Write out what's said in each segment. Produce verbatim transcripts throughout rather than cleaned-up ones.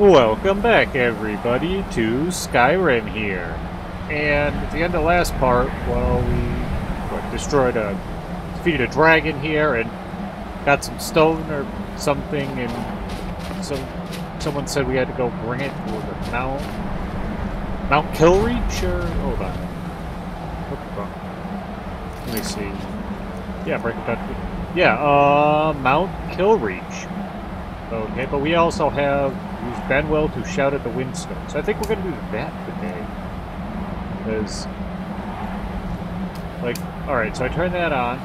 Welcome back, everybody, to Skyrim here. And at the end of the last part, well, we what, destroyed a, defeated a dragon here and got some stone or something, and some someone said we had to go bring it to the Mount, Mount Kilreach, or, hold on. Let me see. Yeah, break it down. Yeah, uh, Mount Kilreach. Okay, but we also have used Benwell to shout at the windstone. So I think we're going to do that today. Because, like, alright, so I turn that on,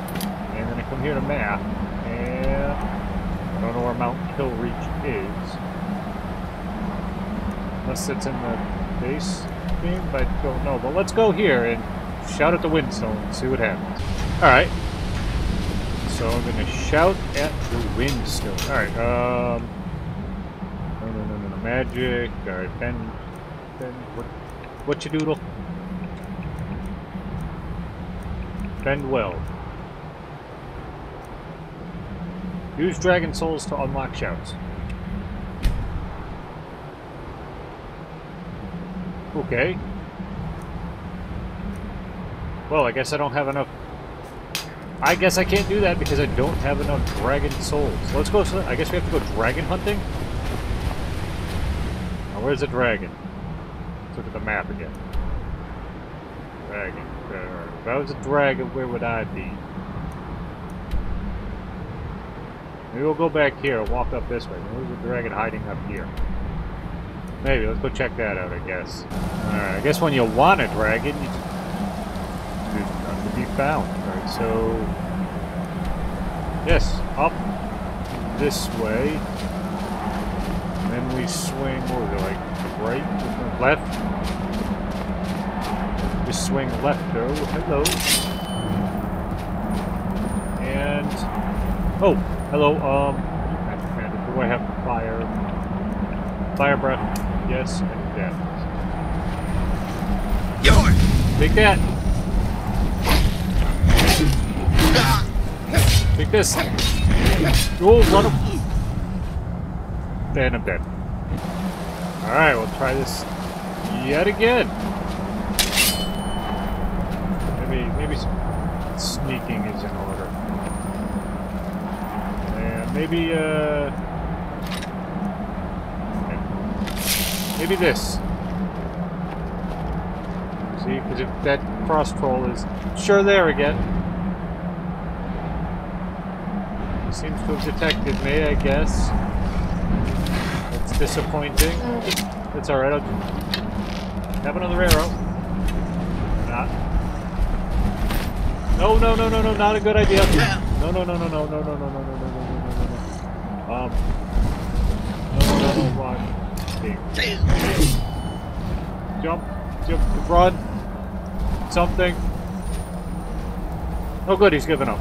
and then I come here to map, and I don't know where Mount Kilreach is. Unless it's in the base game, but I don't know. But let's go here and shout at the windstone and see what happens. Alright. So I'm going to shout at the windstone. Alright, um... no, no, no, no, no, magic. Alright, Ben... Ben... What, what you doodle? Bend well. Use dragon souls to unlock shouts. Okay. Well, I guess I don't have enough... I guess I can't do that because I don't have enough dragon souls. Let's go, so I guess we have to go dragon hunting? Now where's the dragon? Let's look at the map again. Dragon. If I was a dragon, where would I be? Maybe we'll go back here and walk up this way. Where's the dragon hiding up here? Maybe, let's go check that out, I guess. Alright, I guess when you want a dragon, you just be found. Alright, so yes, up this way. And then we swing, what was it, like right, left? Just swing left though. Hello. And oh, hello, um do I have fire? Fire breath, yes, and death. Yours! Take that! Take this. You'll run up. And I'm dead. Alright, we'll try this yet again. Maybe, maybe sneaking is in order. And maybe, uh... maybe this. See, because if that cross troll is sure there again. Seems to have detected me, I guess. That's disappointing. That's alright, I'll have another arrow. Not. No, no, no, no, no, not a good idea. No, no, no, no, no, no, no, no, no, no, no, no, no, no, no. Um. No, no, no, run. Jump, jump, run. Something. Oh, good, he's giving up.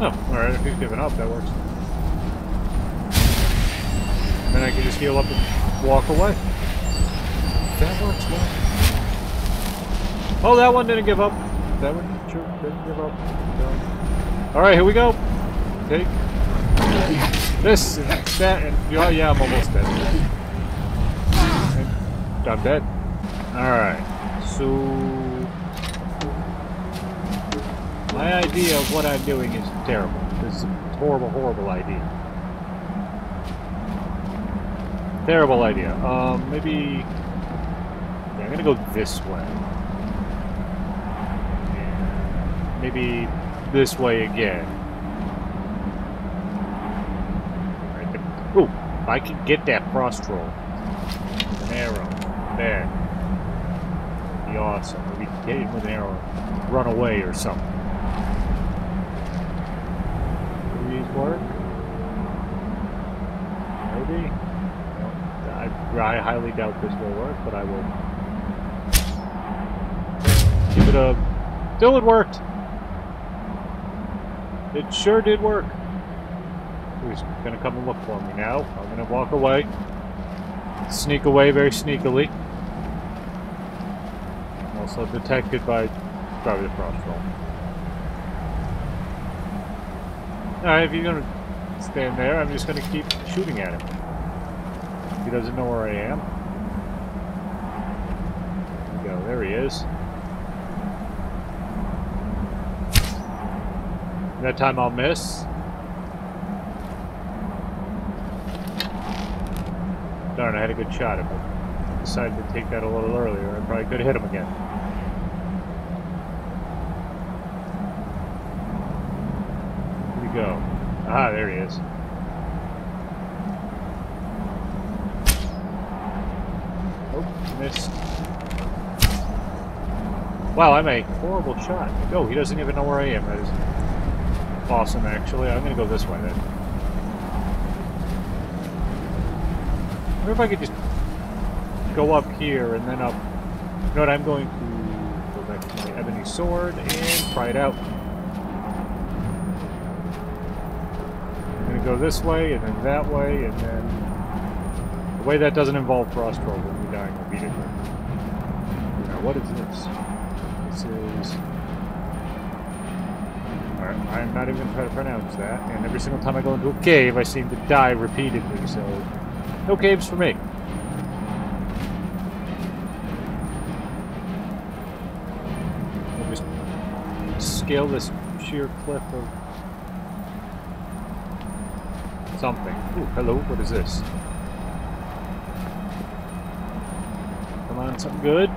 Oh, alright, if he's giving up, that works. Then I can just heal up and walk away. That works well. Oh, that one didn't give up. That one sure didn't give up. No. Alright, here we go. Take this and that and... oh yeah, I'm almost dead. And I'm dead. Alright, so... my idea of what I'm doing is terrible. This is a horrible, horrible idea. Terrible idea. Um, maybe... yeah, I'm gonna go this way. And maybe this way again. Right. Ooh! If I can get that cross troll. An arrow. There. That'd be awesome. Maybe hit him with an arrow. Run away or something. Work? Maybe? I, I highly doubt this will work, but I will give it a... still, it worked! It sure did work! He's gonna come and look for me now. I'm gonna walk away. Sneak away very sneakily. I'm also detected by probably the crossbow. Alright, if you're gonna stand there, I'm just gonna keep shooting at him. He doesn't know where I am. There we go. There he is. That time I'll miss. Darn, I had a good shot at him. I decided to take that a little earlier. I probably could have hit him again. Where'd he go? Ah, there he is. Oh, missed. Wow, I'm a horrible shot. Oh, he doesn't even know where I am. That is awesome, actually. I'm going to go this way then. I wonder if I could just go up here and then up. You know what? I'm going to go back to my ebony sword and try it out. I'm going to go this way and then that way, and then the way that doesn't involve frost roll will be dying repeatedly. Now, what is this? This is. Alright, I'm not even trying to pronounce that. And every single time I go into a cave, I seem to die repeatedly, so. No caves for me. We'll just scale this sheer cliff of something. Ooh, hello, what is this? Come on, something good.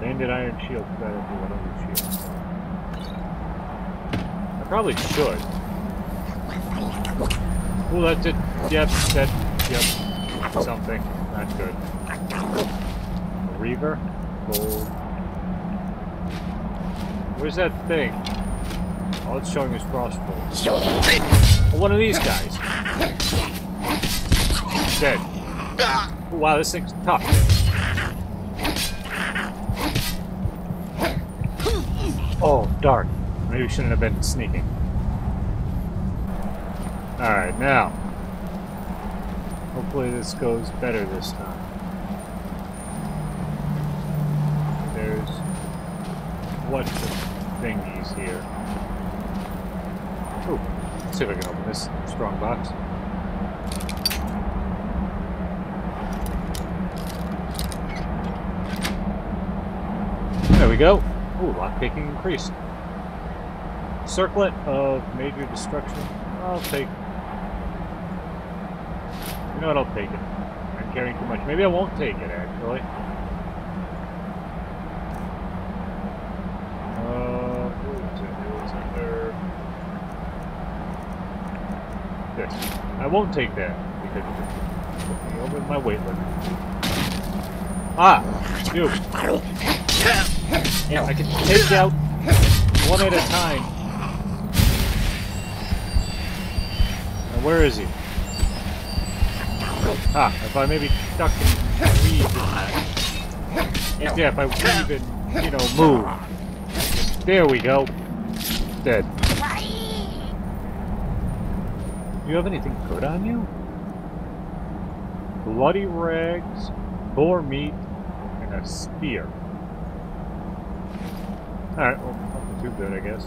Banded iron shield. That'll be one of your shields. I probably should. Well, that's it. Yep, that, yep. Something. Not good. A reaver? Gold. Where's that thing? All it's showing is crossbows. Well, one of these guys. Dead. Oh, wow, this thing's tough. Oh, dark. Maybe we shouldn't have been sneaking. Alright, now. Hopefully this goes better this time. There's... what the thingies here. Ooh, let's see if I can open this strong box. There we go. Ooh, lockpicking increased. Circlet of major destruction. I'll take... you know what, I'll take it. I'm carrying too much. Maybe I won't take it, actually. Uh, it was under... this. I won't take that, because it put me over my weight limit. Ah! You! Yeah, I can take out one at a time. Now, where is he? Ah, if I maybe duck and weave in that. And yeah, if I weave and, you know, move. There we go. Dead. Do you have anything good on you? Bloody rags, boar meat, and a spear. Alright, well, nothing too good, I guess.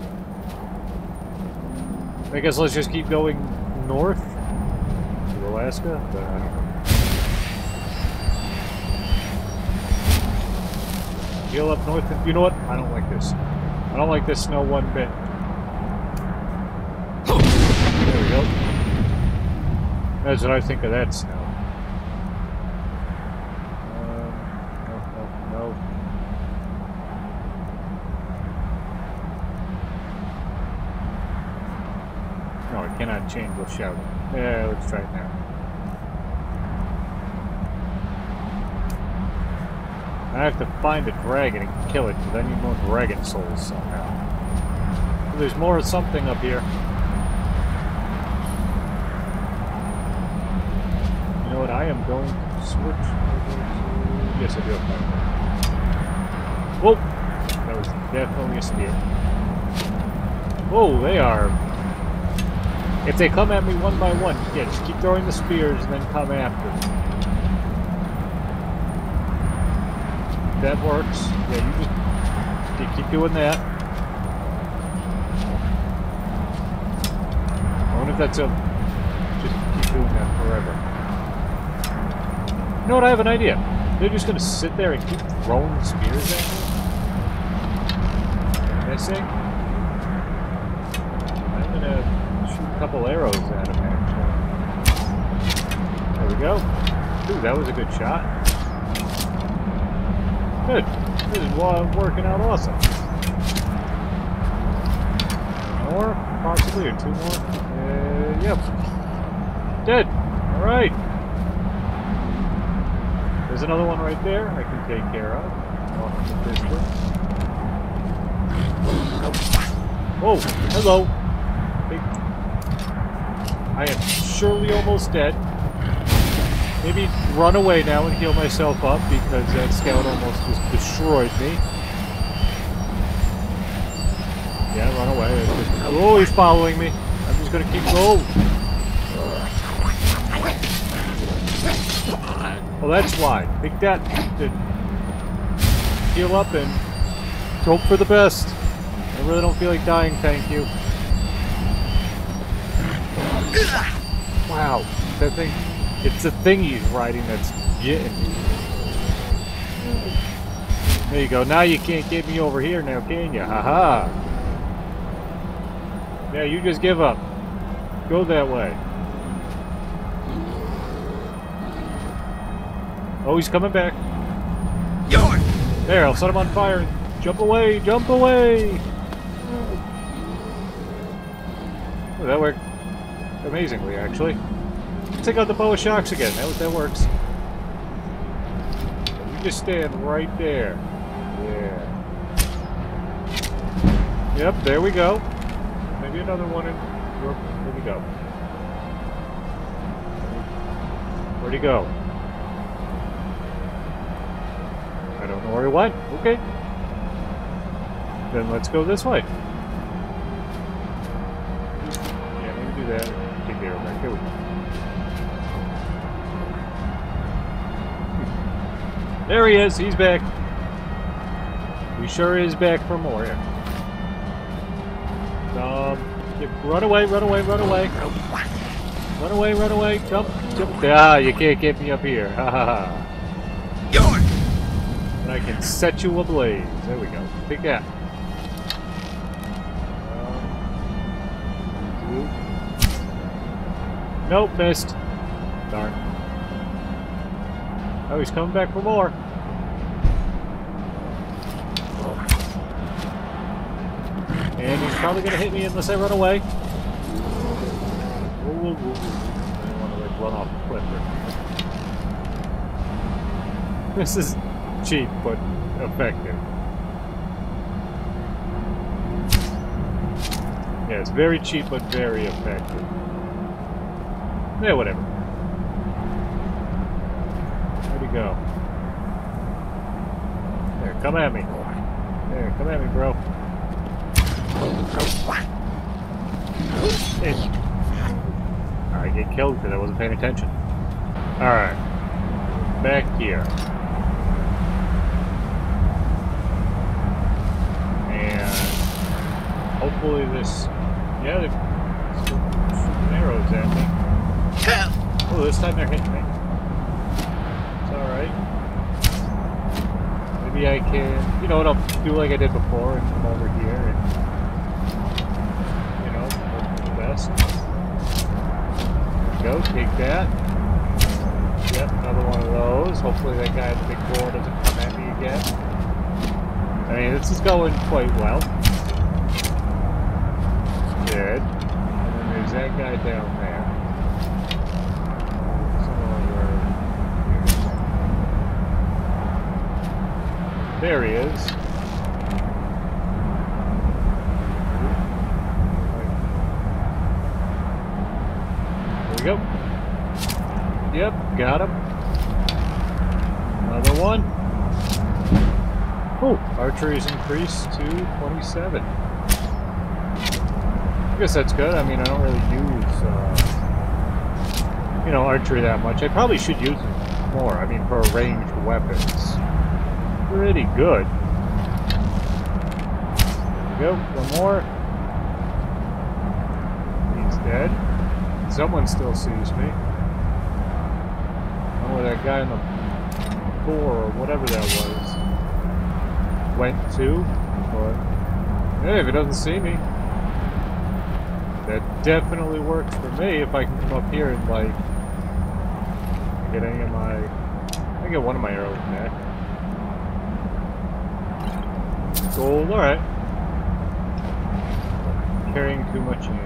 I guess let's just keep going north. Alaska, but I don't know. Deal up north, and you know what? I don't like this. I don't like this snow one bit. There we go. That's what I think of that snow. Uh, no, no, no. No, I cannot change the shout. Yeah, let's try it now. I have to find a dragon and kill it, because I need more dragon souls somehow. Well, there's more something up here. You know what? I am going to switch over to... yes, I do have one. Whoa! That was definitely a steal. Whoa, they are... if they come at me one by one, yeah, just keep throwing the spears and then come after them. That works. Yeah, you just you keep doing that. I wonder if that's a doing that forever. You know what? I have an idea. They're just going to sit there and keep throwing spears at me. Missing. I'm going to shoot a couple arrows at him, actually. There we go. Ooh, that was a good shot. Good. This is working out awesome. More, possibly, or two more. Uh, yep. Dead. All right. There's another one right there I can take care of. Off to this one. Whoa. Hello. Hey. I am surely almost dead. Maybe run away now and heal myself up because that scout almost just destroyed me. Yeah, run away. Oh, he's following me. I'm just gonna keep going. Well, that's why. Take that. Heal up and hope for the best. I really don't feel like dying, thank you. Wow, that thing. It's the thing he's riding that's getting me. There you go. Now you can't get me over here now, can you? Haha. -ha. Yeah, you just give up. Go that way. Oh, he's coming back. Yoink. There, I'll set him on fire. Jump away, jump away! Oh, that worked amazingly, actually. Let's take out the bow of shocks again. That, that works. You just stand right there. Yeah. Yep, there we go. Maybe another one in. Where'd he go? Where'd he go? I don't know where he went. Okay. Then let's go this way. Yeah, we can do that. Take care of it. Here we go. There he is. He's back. He sure is back for more. Yeah. Um, run away, run away, run away. Run away, run away. Jump, jump. Ah, you can't get me up here. Ha ha ha. And I can set you ablaze. There we go. Take that. Um, nope, missed. Darn. Oh, he's coming back for more. And he's probably going to hit me unless I run away. Whoa, whoa, whoa. I don't want to like run off the cliff here. This is cheap, but effective. Yeah, it's very cheap, but very effective. Yeah, whatever. Where'd he go? There, come at me. There, come at me, bro. I get killed because I wasn't paying attention. Alright. Back here. And hopefully this. Yeah, they're shooting arrows at me. Oh, this time they're hitting me. It's alright. Maybe I can. You know what? I'll do like I did before and come over here and. Go, take that. Yep, another one of those. Hopefully that guy at the big door doesn't come at me again. I mean, this is going quite well. It's good. And then there's that guy down there. Somewhere. There he is. Go. Yep, got him. Another one. Oh, archery's increased to twenty-seven. I guess that's good. I mean, I don't really use, uh, you know, archery that much. I probably should use it more. I mean, for ranged weapons, pretty good. There we go. One more. He's dead. Someone still sees me. Oh, that guy in the core or whatever that was went to, but hey, if it doesn't see me, that definitely works for me. If I can come up here and like get any of my, I get one of my arrows back. Gold, all right. Carrying too much in.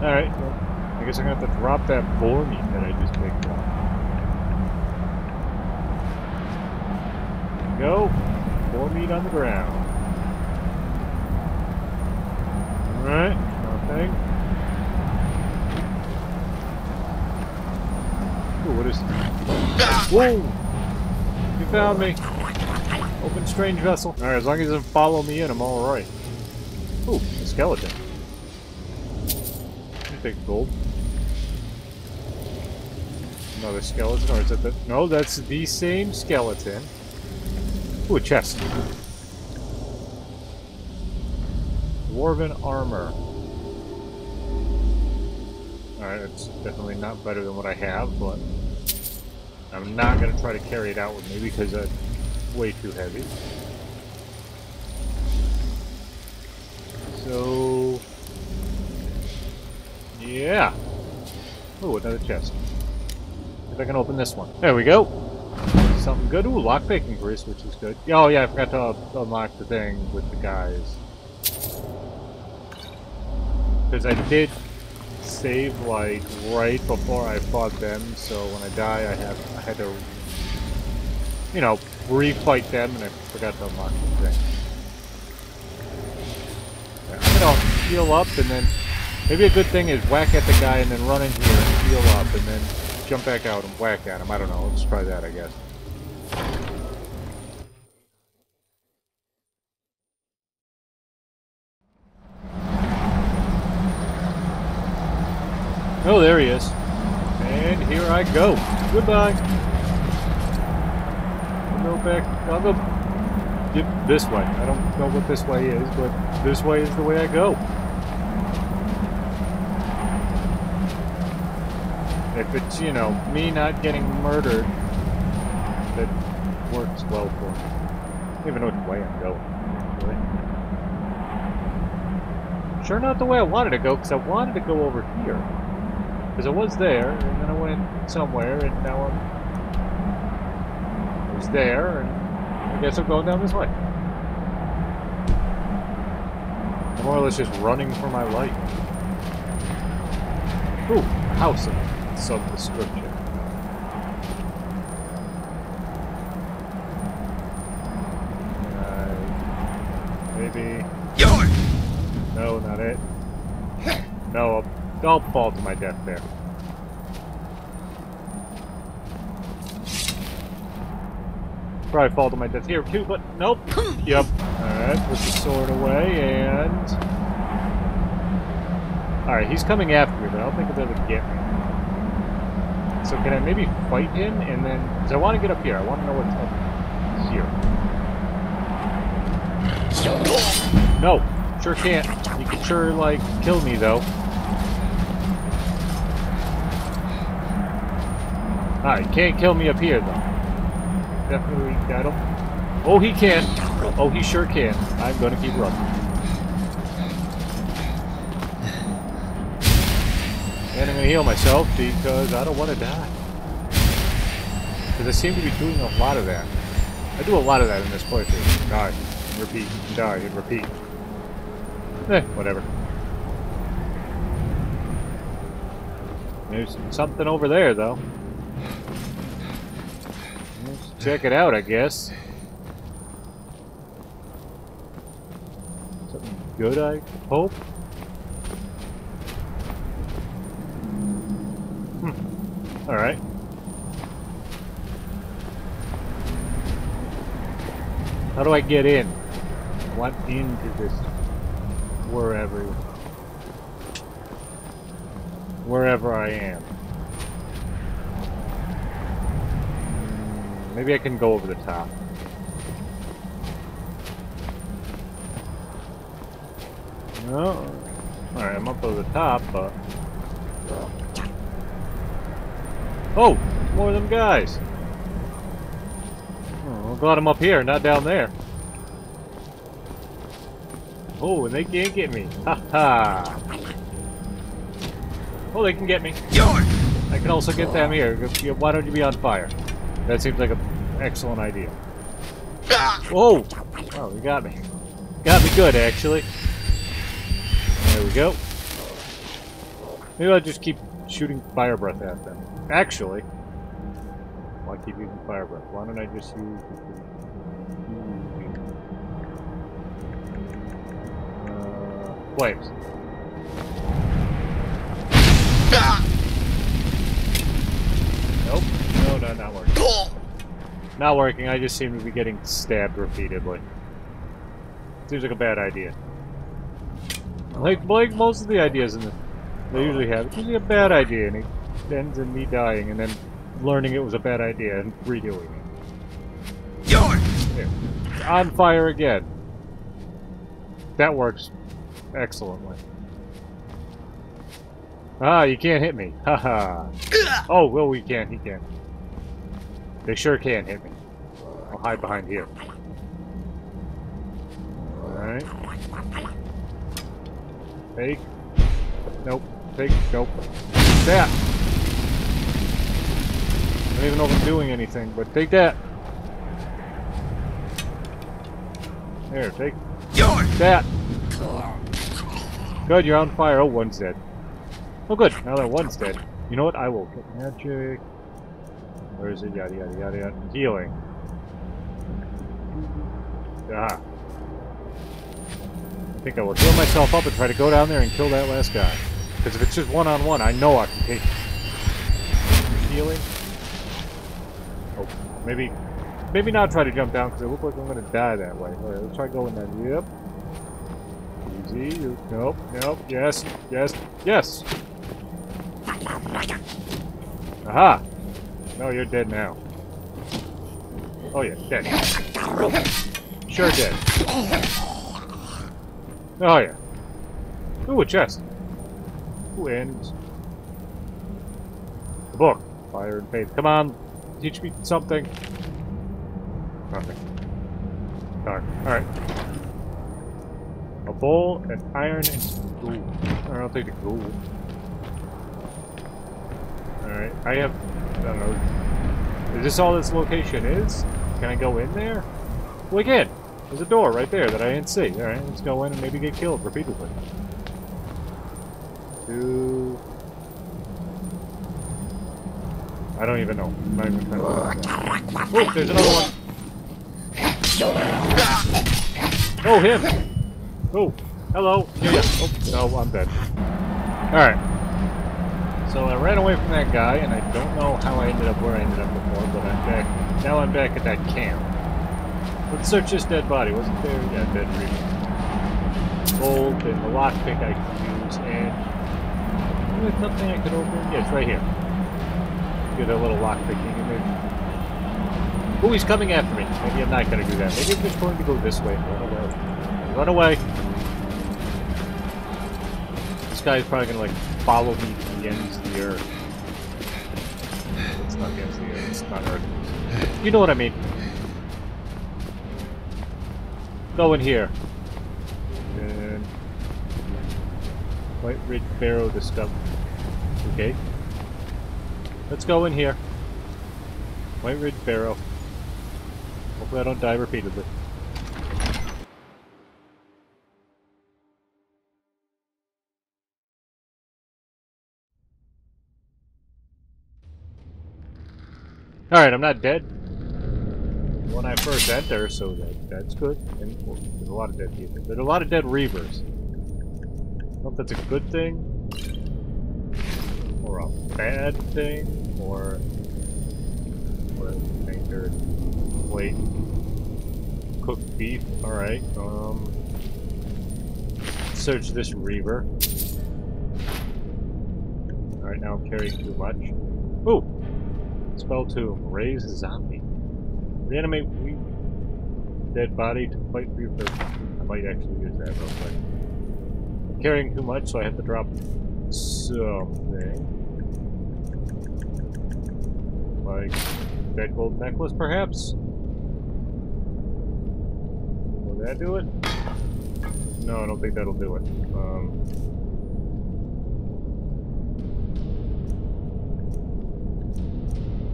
All right, well, I guess I'm gonna have to drop that boar meat that I just picked up. Go, boar meat on the ground. All right, nothing. Ooh, what is this? Whoa! You found me. Open strange vessel. All right, as long as it doesn't follow me in, I'm all right. Ooh, a skeleton. Let me take gold. Another skeleton, or is that the... No, that's the same skeleton. Ooh, a chest. Dwarven armor. Alright, it's definitely not better than what I have, but... I'm not going to try to carry it out with me because it's way too heavy. So... yeah. Ooh, another chest. If I can open this one. There we go. Something good. Ooh, lockpicking grease, which is good. Oh yeah, I forgot to uh, unlock the thing with the guys. Because I did save, like, right before I fought them, so when I die I have I had to, you know, refight them, and I forgot to unlock the thing. I'm gonna heal up and then... Maybe a good thing is whack at the guy and then run in here and heal up and then jump back out and whack at him. I don't know. Let's try that, I guess. Oh, there he is. And here I go. Goodbye. I'll go back. I'll go this way. I don't know what this way is, but this way is the way I go. If it's, you know, me not getting murdered, that works well for me. I don't even know which way I'm going, actually. Sure not the way I wanted to go, because I wanted to go over here. Because I was there, and then I went somewhere, and now I'm... I was there, and I guess I'm going down this way. I'm more or less just running for my life. Ooh, a house in it. Some description. Uh, maybe. You're... No, not it. No, I'll, I'll fall to my death there. Probably fall to my death here too, but nope. Yep. Alright, put the sword away and. Alright, he's coming after me, but I don't think he'll be able to get me. So can I maybe fight him and then... Because I want to get up here. I want to know what's up here. No! Sure can't. You can sure, like, kill me, though. Alright, can't kill me up here, though. Definitely got him. Oh, he can! Oh, he sure can. I'm gonna keep running. And I'm going to heal myself because I don't want to die. Because I seem to be doing a lot of that. I do a lot of that in this playthrough. Die, and repeat, and die, and repeat. Eh, whatever. There's something over there, though. Let's check it out, I guess. Something good, I hope. All right. How do I get in? What into this? Wherever, wherever I am. Maybe I can go over the top. No. Alright, I'm up to the top, but... Oh! More of them guys! Oh, I'm glad I'm up here, not down there. Oh, and they can't get me. Ha ha! Oh, they can get me. I can also get them here. Why don't you be on fire? That seems like an excellent idea. Whoa! Oh, they got me. Got me good, actually. There we go. Maybe I'll just keep shooting fire breath at them. Actually, why keep using fire breath? Why don't I just use... Uh, flames. Nope. No, no, not working. Not working, I just seem to be getting stabbed repeatedly. Seems like a bad idea. Like, like most of the ideas in this, they usually have. It's usually a bad idea, and it ends in me dying, and then learning it was a bad idea, and redoing it. There. On fire again. That works excellently. Ah, you can't hit me. Haha. Oh, well, we can. He can. They sure can hit me. I'll hide behind here. Alright. Fake. Nope. Fake. Nope. That! I don't even know if I'm doing anything, but take that! There, take that! Good, you're on fire. Oh, one's dead. Oh good, now that one's dead. You know what? I will get magic. Where is it? Yada yada yada yada. Healing. Ah. I think I will heal myself up and try to go down there and kill that last guy. Because if it's just one on one, I know I can take it. Healing. Oh, maybe maybe not try to jump down because it looks like I'm gonna die that way. Alright, let's try going down. Yep. Easy. Nope, nope, yes, yes, yes. Aha! No, you're dead now. Oh yeah, dead. Sure dead. Oh yeah. Ooh, a chest. Ooh, and... the book. Fire and Faith. Come on, teach me something. Nothing. Darn. Alright. A bowl, an iron, and ghoul. Alright, I'll take the ghoul. Alright, I have... I don't know. Is this all this location is? Can I go in there? Well, again, there's a door right there that I didn't see. Alright, let's go in and maybe get killed repeatedly. Two... I don't even know. I'm not even trying to look at that. Whoop, there's another one! Oh, him! Oh, hello. Yeah, yeah. Oh, no, I'm dead. Alright. So I ran away from that guy, and I don't know how I ended up where I ended up before, but I'm back. Now I'm back at that camp. Let's search this dead body. Wasn't there? Yeah, dead reading. Gold, and the lockpick I can use, and... there's nothing I could open. Yeah, it's right here. Do that little lockpicking image. Oh, he's coming after me. Maybe I'm not going to do that. Maybe I'm just going to go this way. Run away! This guy's probably gonna like follow me to the ends of the earth. It's not the ends of the earth, it's not earth. You know what I mean. Go in here. And White Ridge Barrow discovered. Okay. Let's go in here. White Ridge Barrow. Hopefully I don't die repeatedly. Alright, I'm not dead when I first enter, so that, that's good. And, well, there's a lot of dead people. There's a lot of dead reavers. I don't know if that's a good thing, or a bad thing, or... or a wait. Cooked beef, alright. Um, search this reaver. Alright, now I'm carrying too much. Ooh! Spell to raise a zombie. Reanimate weak dead body to fight reaper. I might actually use that real quick. carrying too much, so I have to drop something. Like that gold necklace, perhaps? Will that do it? No, I don't think that'll do it. Um,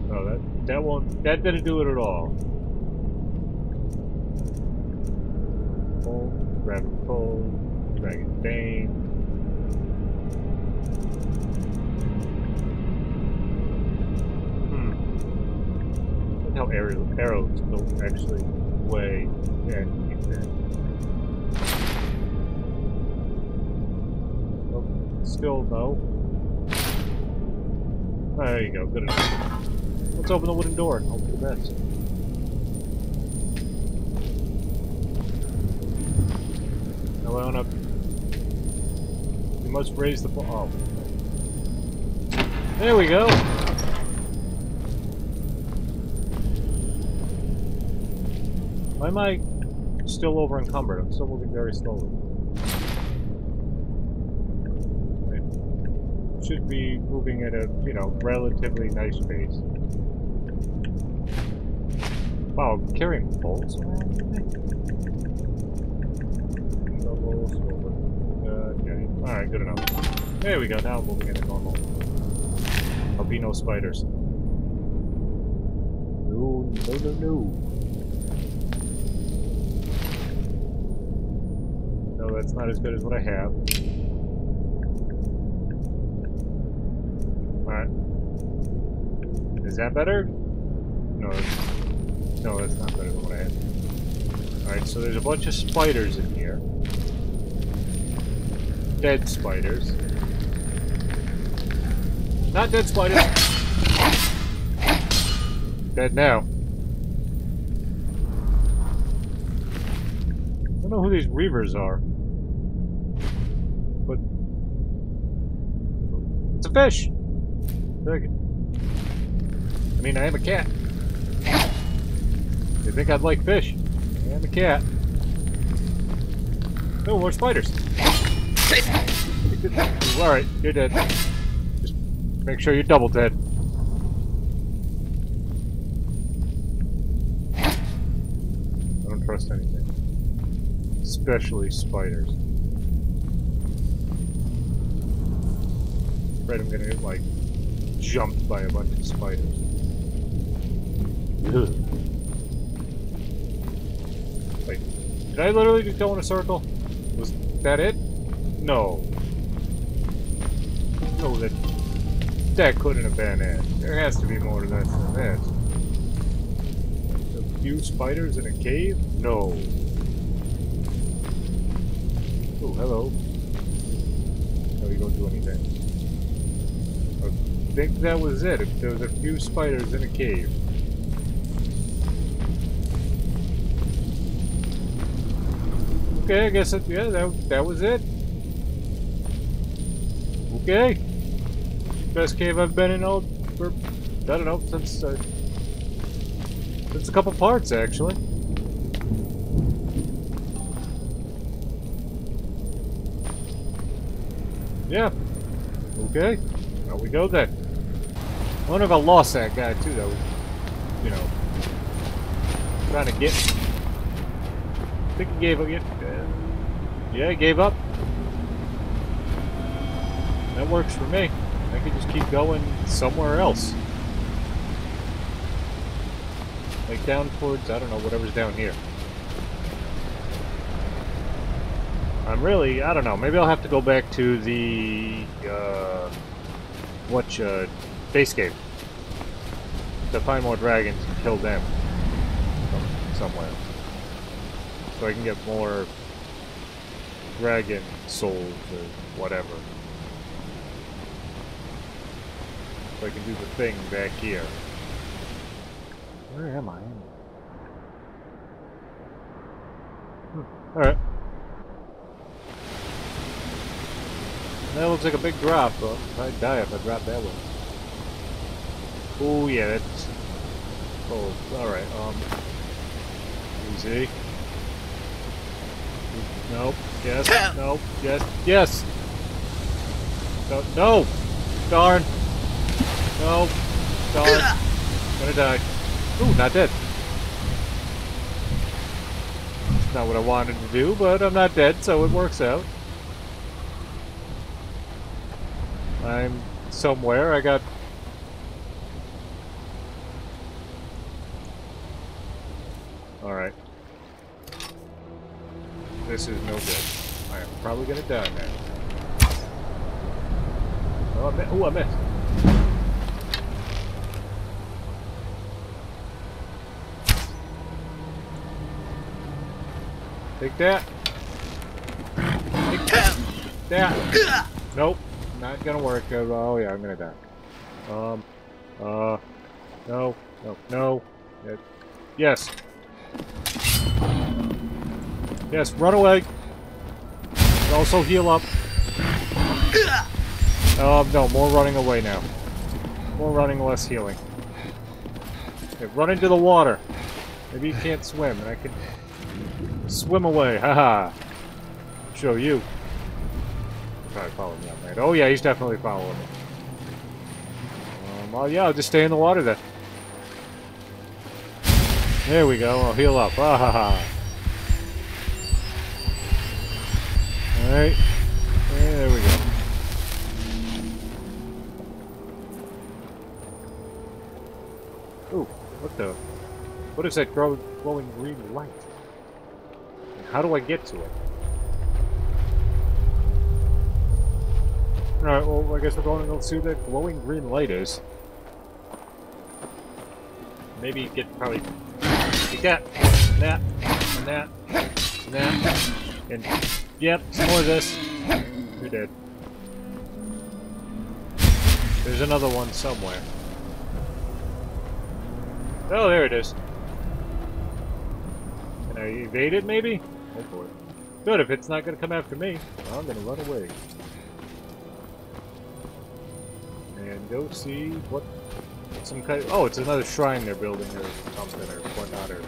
no, that, that won't... That didn't do it at all. Coal, rabbit coal, dragon bane. Hmm. Look how arrow, arrows don't actually weigh anything. Nope. Still no. There you go. Good enough. Let's open the wooden door and hope for the best. Now I own up. You must raise the... Oh. There we go! Why am I still over encumbered? I'm still moving very slowly. I should be moving at a, you know, relatively nice pace. Wow, I'm carrying bolts around? Double silver. Okay. Alright, good enough. There we go, now I'm moving at a normal. There'll be no spiders. No, no, no, no. No, that's not as good as what I have. Alright. Is that better? No, it's... No, that's not better than what I had. Alright, so there's a bunch of spiders in here. Dead spiders. Not dead spiders! Dead now. I don't know who these reavers are. But... It's a fish! I mean, I am a cat. They think I'd like fish. And the cat. No more spiders. Alright, you're dead. Just make sure you're double dead. I don't trust anything. Especially spiders. I'm afraid I'm gonna get, like, jumped by a bunch of spiders. Ugh. Did I literally just go in a circle? Was that it? No. No, that... That couldn't have been it. There has to be more to that than that. A few spiders in a cave? No. Oh, hello. No, you don't do anything. I think that was it. There was a few spiders in a cave. Okay, I guess that, yeah, that, that was it. Okay. Best cave I've been in all, for, I don't know, since, uh, since a couple parts, actually. Yeah. Okay. Now we go then. I wonder if I lost that guy, too, that was, you know, trying to get me. I think he gave up. Yeah, he gave up. That works for me. I could just keep going somewhere else. Like down towards, I don't know, whatever's down here. I'm really, I don't know, maybe I'll have to go back to the, uh, what, uh, base game. To find more dragons and kill them. From somewhere. So I can get more dragon souls or whatever. So I can do the thing back here. Where am I? Hmm. Alright. That looks like a big drop, though. I'd die if I dropped that one. Oh yeah, that's cold. Alright, um... easy. Nope. Yes. Nope. Yes. Yes. No. No. Darn. No. Darn. I'm gonna die. Ooh, not dead. It's not what I wanted to do, but I'm not dead, so it works out. I'm somewhere. I got... Alright. This is no good. I am probably gonna die now. Oh, I missed. Ooh, I missed. Take that. Take that. that. Nope. Not gonna work. Oh yeah, I'm gonna die. Um. Uh. No. No. No. Yes. Yes. Run away. Also heal up. Um. No. More running away now. More running, less healing. Okay, run into the water. Maybe you can't swim, and I can. Swim away, haha. Show you. He's probably following me up, right? Oh yeah, he's definitely following me. Um, well, yeah, I'll just stay in the water then. There we go, I'll heal up, haha. Alright, there we go. Ooh, what the? What is that glowing green light? How do I get to it? Alright, well, I guess we're going to go see what that glowing green light is. Maybe you could probably get that, and that, and that, and that, and yep, some more of this. You're dead. There's another one somewhere. Oh, there it is. Can I evade it, maybe? Go for it. Good, if it's not going to come after me, I'm going to run away. And go see what... some kind of, oh, it's another shrine they're building or something or whatnot. Or...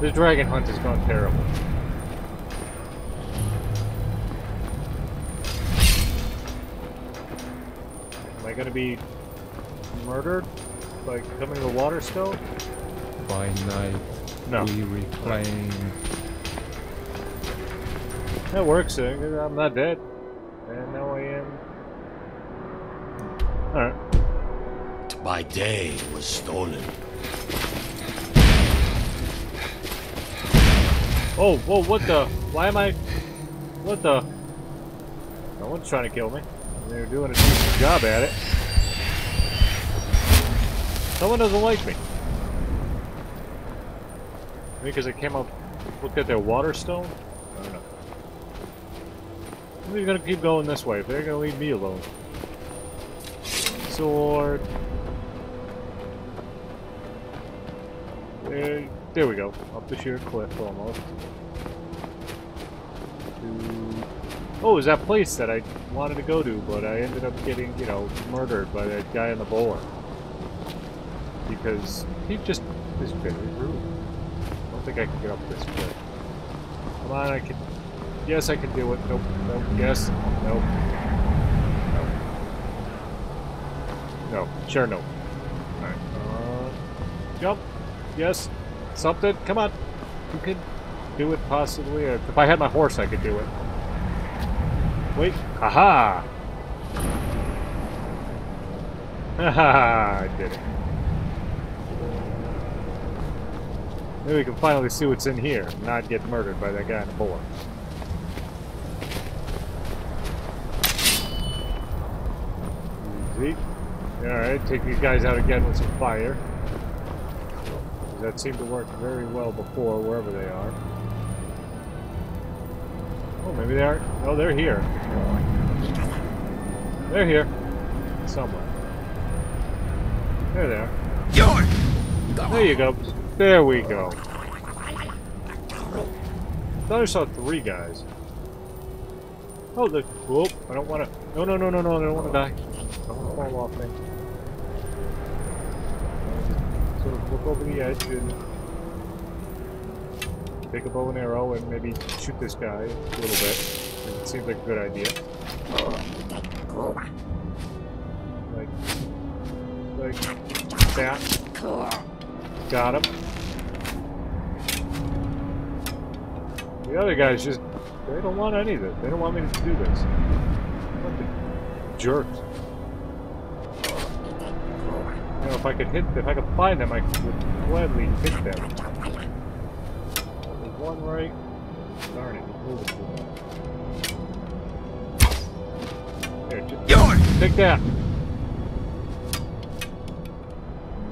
the dragon hunt has gone terrible. Am I going to be murdered by coming to the water stone? By night. No. We reclaim. That works, sir. I'm not dead. And now I am. Alright. My day was stolen. Oh, whoa, what the? Why am I. What the? No one's trying to kill me. They're doing a decent job at it. Someone doesn't like me. Because I came up, looked at their water stone? I don't know. We're gonna keep going this way. They're gonna leave me alone. Sword. There, there we go. Up the sheer cliff almost. Two. Oh, it was that place that I wanted to go to, but I ended up getting, you know, murdered by that guy in the bowler. Because he just is very rude. I think I can get up this way. Come on, I can. Yes, I can do it. Nope, nope, yes, nope. No. No, sure, no. Alright. Uh, jump. Yes. Something. Come on. You can do it possibly. If I had my horse, I could do it. Wait. Haha! Haha! I did it. Maybe we can finally see what's in here and not get murdered by that guy in a boar. Easy. Alright, take these guys out again with some fire. That seemed to work very well before, wherever they are. Oh, maybe they aren't. Oh, they're here. They're here. Somewhere. There they are. There you go. There we go. I thought I saw three guys. Oh, the. Whoop. I don't want to. No, no, no, no, no. I don't want to die. I don't want to fall off me. Sort of look over the edge and. take a bow and arrow and maybe shoot this guy a little bit. It seems like a good idea. Like, like that. Got him. The other guys just, they don't want any of this. They don't want me to do this. What the jerks. You know, if I could hit, if I could find them, I would gladly hit them. There's one right. Darn it. Move it. There, just yours! Take that!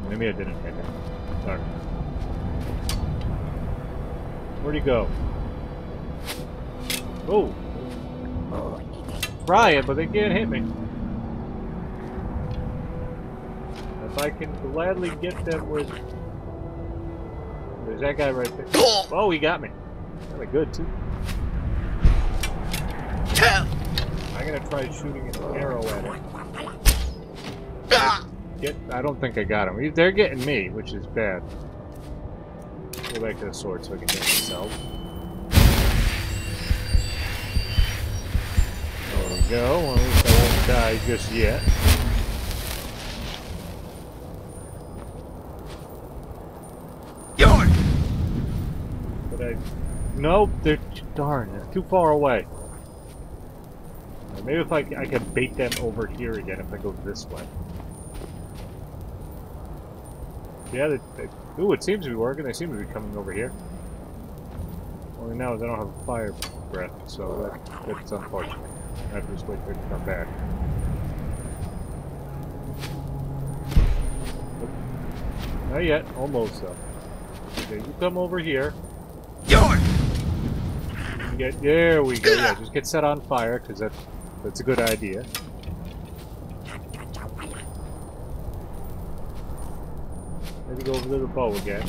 Maybe I didn't hit him. Darn it. Where'd he go? Oh! Try it, but they can't hit me. If I can gladly get them with... There's that guy right there. Oh, he got me. Kinda good, too. I'm gonna try shooting an arrow at him. Get... I don't think I got him. They're getting me, which is bad. Go back to the sword so I can hit myself. There we go. Well, at least I won't die just yet. Nope, they're darn, they're too far away. Maybe if I, I can bait them over here again if I go this way. Yeah, they, they, ooh, it seems to be working. They seem to be coming over here. Only now is I don't have a fire breath, so that, that's unfortunate. I have to just wait for it to come back. Not yet, almost though. Okay, you come over here. Get, there we go. Yeah, just get set on fire because that's that's a good idea. Maybe go over to the bow again.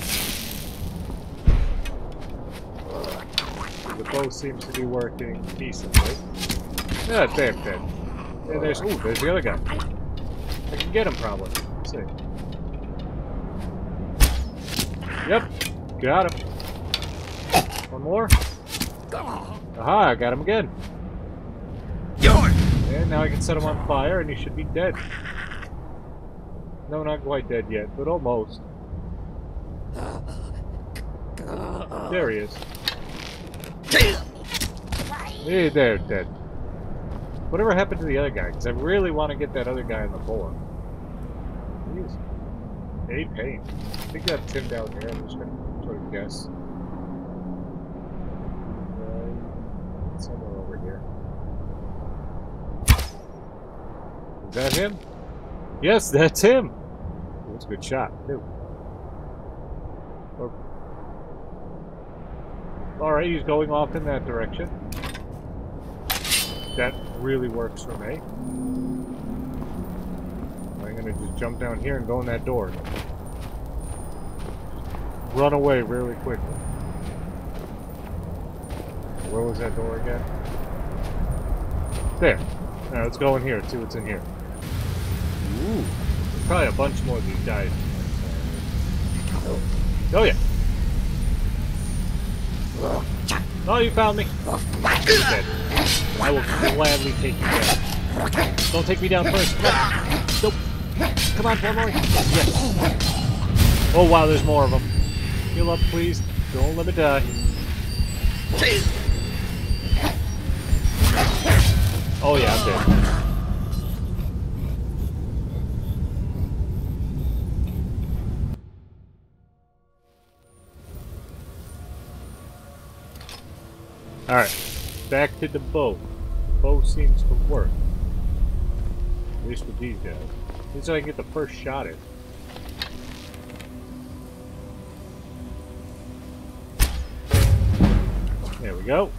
The bow seems to be working decently. Yeah, there, there. Yeah, there's ooh, there's the other guy. I can get him probably. Let's see. Yep, got him. One more. Aha, I got him again. And now I can set him on fire and he should be dead. No, not quite dead yet, but almost. There he is. Hey, there, dead. Whatever happened to the other guy? Because I really want to get that other guy in the bowl. He is a pain. I think that's him down here. I'm just going to sort of guess. Somewhere over here. Is that him? Yes, that's him! That's a good shot, too. Or... Alright, he's going off in that direction. That really works for me. I'm gonna just jump down here and go in that door. Run away really quickly. Where was that door again? There. Alright, let's go in here and see what's in here. Ooh. There's probably a bunch more of these guys. Oh, oh yeah. Oh, you found me. Dead. I will gladly take you down. Don't take me down first. Nope. Come on, one more. Yes. Oh, wow, there's more of them. Heal up, please. Don't let me die. Oh yeah, I'm dead. Alright, back to the bow. The bow seems to work. At least with these guys. At least I can get the first shot in. There we go.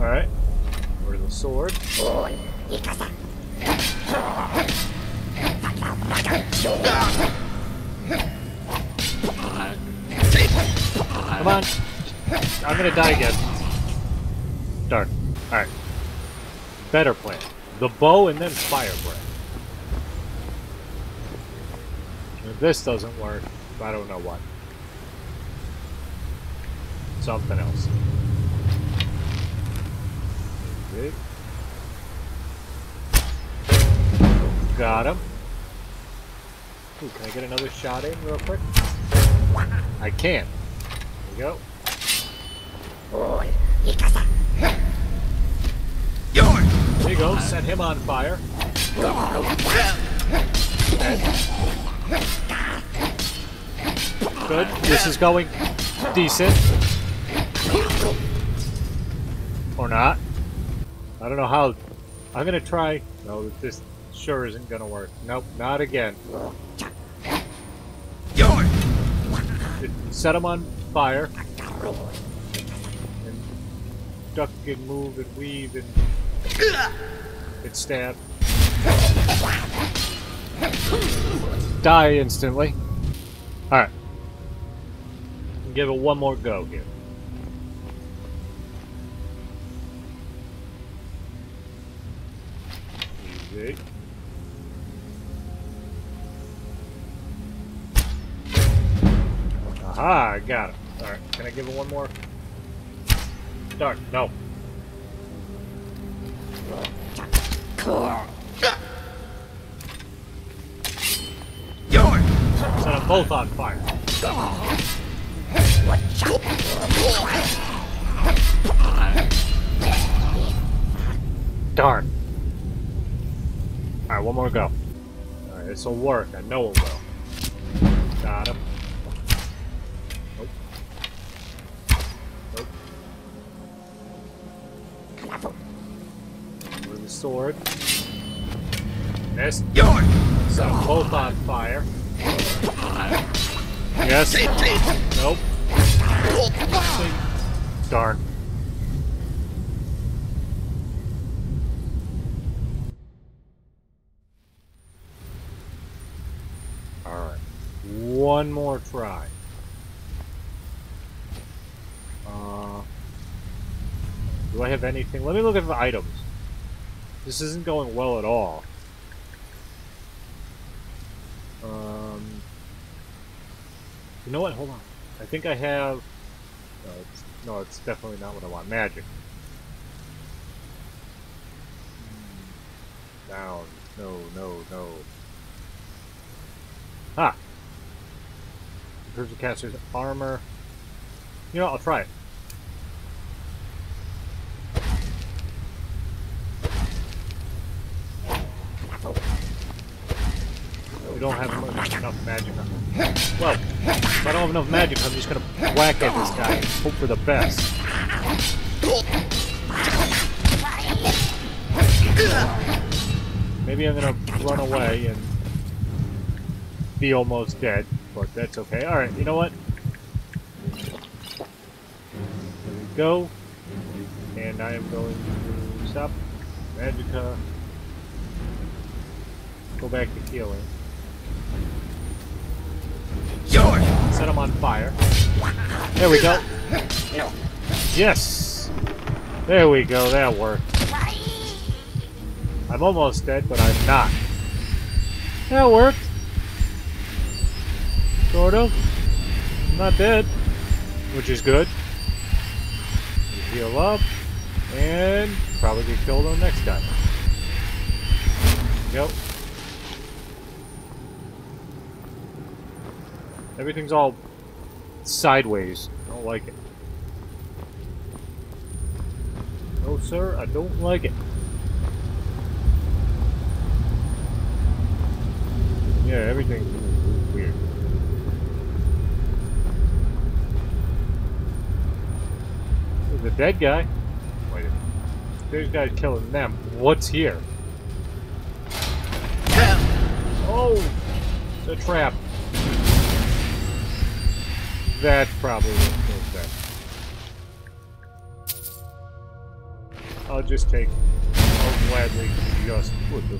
Alright, where's the sword? Come on! I'm gonna die again. Darn. Alright. Better plan. The bow and then fire breath. If this doesn't work, I don't know what. something else. Okay. Got him. Ooh, can I get another shot in real quick? I can. There we go. There you go, set him on fire. Good, this is going decent. Or not. I don't know how. I'm gonna try. No, this sure isn't gonna work. Nope, not again. Set him on fire. And duck and move and weave and get stabbed. Die instantly. Alright. Give it one more go here. Easy. Aha, I got it. Alright, can I give it one more? Dark, no. Set them both on fire. Darn. Alright, one more go. Alright, this will work. I know it will. Got him. Nope. Nope. With the sword. Missed. Set them both on fire. Yes. Nope. Darn. Alright. One more try. Uh, do I have anything? Let me look at the items. This isn't going well at all. Um, you know what? Hold on. I think I have... No it's, no, it's definitely not what I want. Magic. Down. No, no, no. Ha! Improves the caster's armor. You know, I'll try it. We don't have enough magic on them. Well, if I don't have enough magic, I'm just gonna whack at this guy and hope for the best. Maybe I'm gonna run away and be almost dead, but that's okay. Alright, you know what? There we go. And I am going to stop Magicka. Go back to healing. Set him on fire. There we go. Yes! There we go, that worked. I'm almost dead, but I'm not. That worked. Sort of. I'm not dead. Which is good. You heal up. And probably get killed on next time. Yep. Everything's all sideways. I don't like it. No, sir, I don't like it. Yeah, everything's weird. There's a dead guy. Wait a minute. There's guys killing them. What's here? Oh! It's a trap. That probably won't move that. I'll just take... I'll gladly just... What the...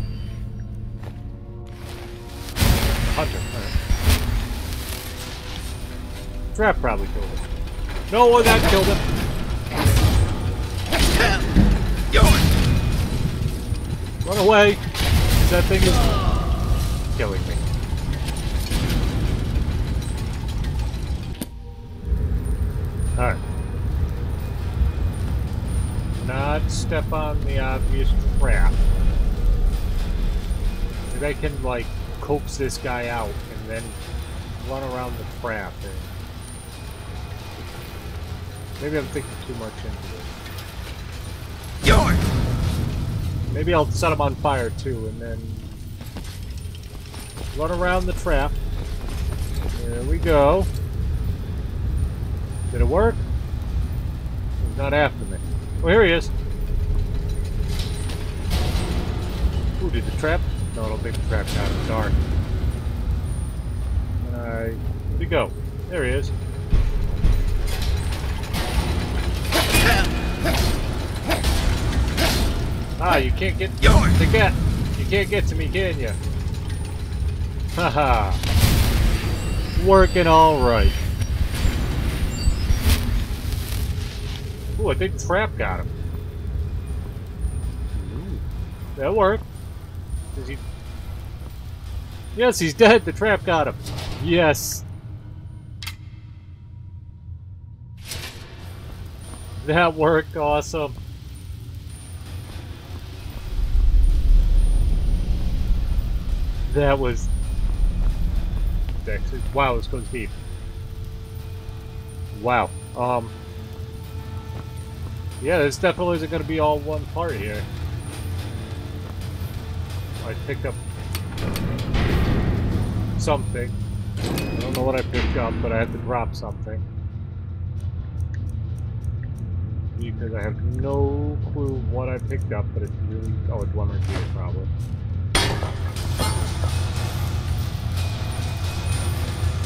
Hunter. Right. Trap probably killed him. No, that killed him! Run away! That thing is... killing me. Alright, step on the obvious trap. If I can, like, coax this guy out and then run around the trap. And maybe I'm thinking too much into it. Yoink! Maybe I'll set him on fire, too, and then run around the trap. There we go. Did it work? He's not after me. Oh, here he is. Ooh, did the trap? No, I don't think the trap got in the dark. Alright, where'd he go? There he is. Ah, you can't get to get. You can't get to me, can you? Haha. Working alright. Ooh, I think trap got him. Ooh, that worked. Is he... Yes, he's dead. The trap got him. Yes. That worked. Awesome. That was... Actually, wow, this goes deep. Wow. Um... Yeah, this definitely isn't going to be all one part here. I picked up something. I don't know what I picked up, but I have to drop something. Because I have no clue what I picked up, but it's really... Oh, it's one right here, probably.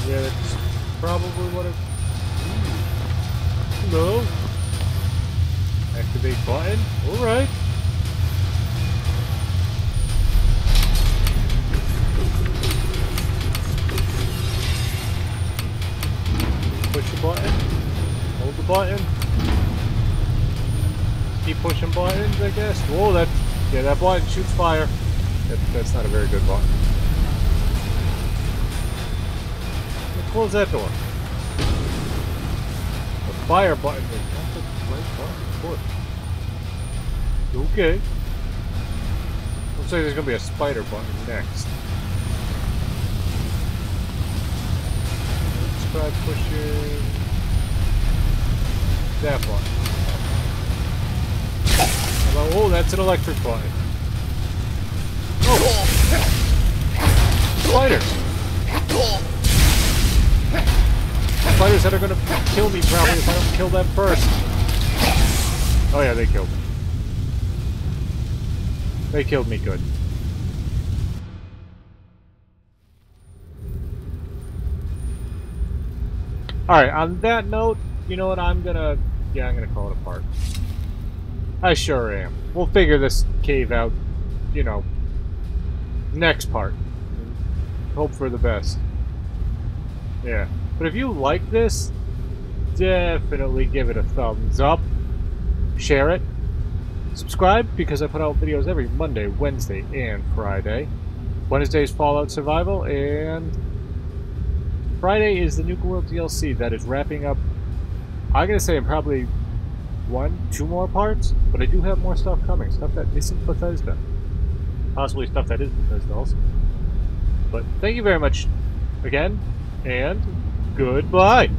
Yeah, that's probably what it... Hello? Activate button. Alright. Push the button. Hold the button. Keep pushing buttons, I guess. Whoa, that... Yeah, that button shoots fire. That, that's not a very good button. Close that door. The fire button is not the right button to push. Okay. Looks like there's gonna be a spider button next. Let's try pushing that button. Hello? Oh, that's an electric button. Oh! Spider! Spiders that are gonna kill me probably if I don't kill them first. Oh yeah, they killed me. They killed me good. Alright, on that note, you know what, I'm gonna... Yeah, I'm gonna call it a part. I sure am. We'll figure this cave out, you know, next part. Hope for the best. Yeah. But if you like this, definitely give it a thumbs up, share it, subscribe, because I put out videos every Monday, Wednesday, and Friday. Wednesday's Fallout Survival, and Friday is the Nuka World D L C that is wrapping up, I'm going to say, in probably one, two more parts, but I do have more stuff coming, stuff that isn't Bethesda. Possibly stuff that is Bethesda also. But thank you very much again, and... Goodbye.